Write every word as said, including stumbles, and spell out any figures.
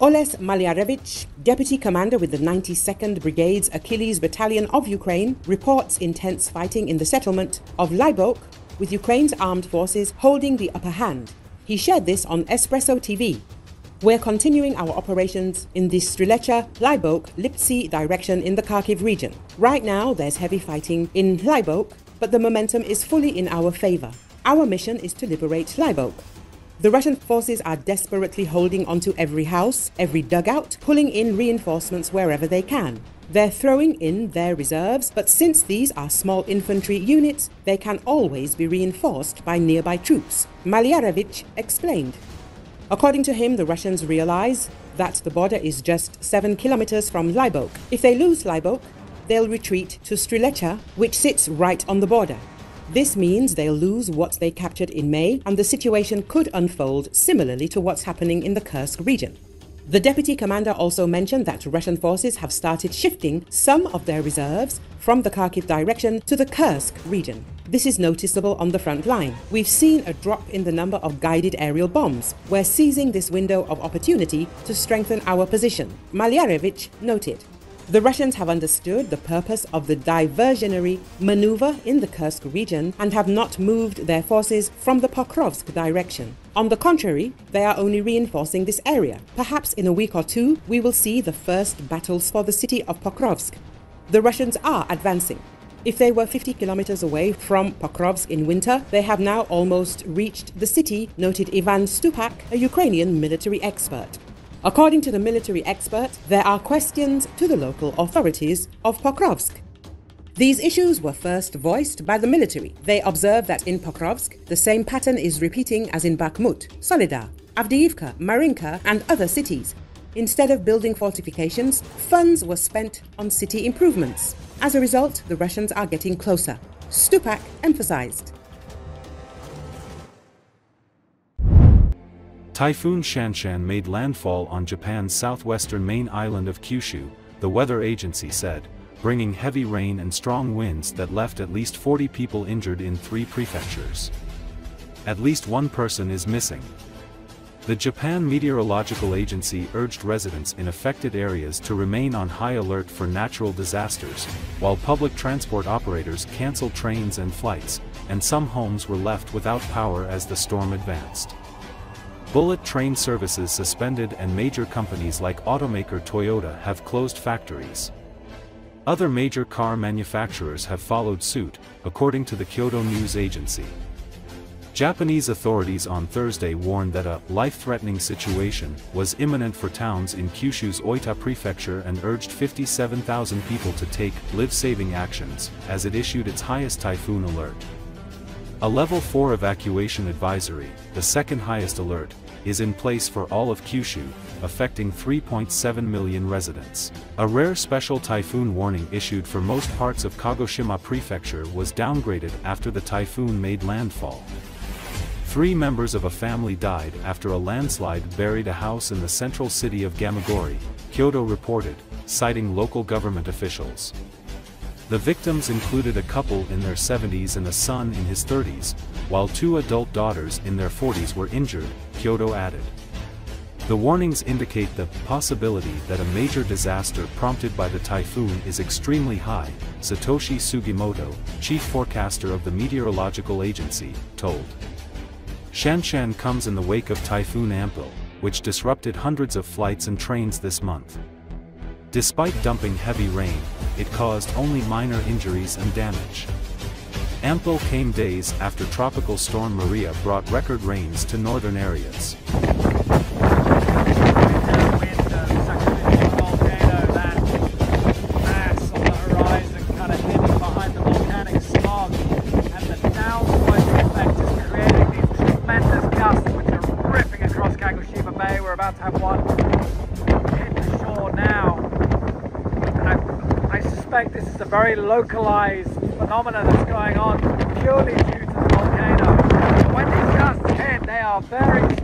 Oles Maliarevych, deputy commander with the ninety-second Brigade's Achilles Battalion of Ukraine, reports intense fighting in the settlement of Hlyboke, with Ukraine's armed forces holding the upper hand. He shared this on Espresso T V. We're continuing our operations in the Strilecha, Hlyboke, Lipsy direction in the Kharkiv region. Right now, there's heavy fighting in Hlyboke, but the momentum is fully in our favor. Our mission is to liberate Hlyboke. The Russian forces are desperately holding onto every house, every dugout, pulling in reinforcements wherever they can. They're throwing in their reserves, but since these are small infantry units, they can always be reinforced by nearby troops, Maliarevych explained. According to him, the Russians realize that the border is just seven kilometers from Hlyboke. If they lose Hlyboke, they'll retreat to Strilecha, which sits right on the border. This means they'll lose what they captured in May, and the situation could unfold similarly to what's happening in the Kursk region. The deputy commander also mentioned that Russian forces have started shifting some of their reserves from the Kharkiv direction to the Kursk region. This is noticeable on the front line. We've seen a drop in the number of guided aerial bombs. We're seizing this window of opportunity to strengthen our position, Maliarevych noted. The Russians have understood the purpose of the diversionary maneuver in the Kursk region and have not moved their forces from the Pokrovsk direction. On the contrary, they are only reinforcing this area. Perhaps in a week or two, we will see the first battles for the city of Pokrovsk. The Russians are advancing. If they were fifty kilometers away from Pokrovsk in winter, they have now almost reached the city, noted Ivan Stupak, a Ukrainian military expert. According to the military expert, there are questions to the local authorities of Pokrovsk. These issues were first voiced by the military. They observe that in Pokrovsk, the same pattern is repeating as in Bakhmut, Solidar, Avdiivka, Marinka and other cities. Instead of building fortifications, funds were spent on city improvements. As a result, the Russians are getting closer, Stupak emphasized. Typhoon Shanshan made landfall on Japan's southwestern main island of Kyushu, the weather agency said, bringing heavy rain and strong winds that left at least forty people injured in three prefectures. At least one person is missing. The Japan Meteorological Agency urged residents in affected areas to remain on high alert for natural disasters, while public transport operators canceled trains and flights, and some homes were left without power as the storm advanced. Bullet train services suspended and major companies like automaker Toyota have closed factories. Other major car manufacturers have followed suit, according to the Kyodo News Agency. Japanese authorities on Thursday warned that a life-threatening situation was imminent for towns in Kyushu's Oita Prefecture and urged fifty-seven thousand people to take life-saving actions, as it issued its highest typhoon alert. A level four evacuation advisory, the second highest alert, is in place for all of Kyushu, affecting three point seven million residents. A rare special typhoon warning issued for most parts of Kagoshima Prefecture was downgraded after the typhoon made landfall. Three members of a family died after a landslide buried a house in the central city of Gamagori, Kyoto reported, citing local government officials. The victims included a couple in their seventies and a son in his thirties, while two adult daughters in their forties were injured, Kyoto added. The warnings indicate the possibility that a major disaster prompted by the typhoon is extremely high, Satoshi Sugimoto, chief forecaster of the meteorological agency, told. Shanshan comes in the wake of Typhoon Ampil, which disrupted hundreds of flights and trains this month. Despite dumping heavy rain, it caused only minor injuries and damage. Ampil came days after Tropical Storm Maria brought record rains to northern areas. This is a very localized phenomenon that's going on purely due to the volcano. When these gusts hit, they are very